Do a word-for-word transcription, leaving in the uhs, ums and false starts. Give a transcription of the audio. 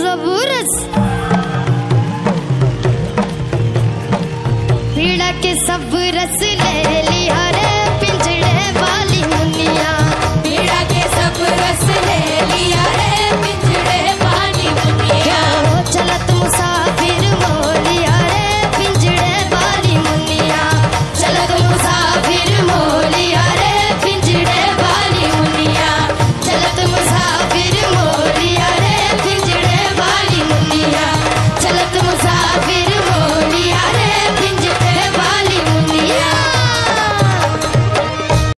ज़बूरज़ पीड़ा के सब रस ले लिया।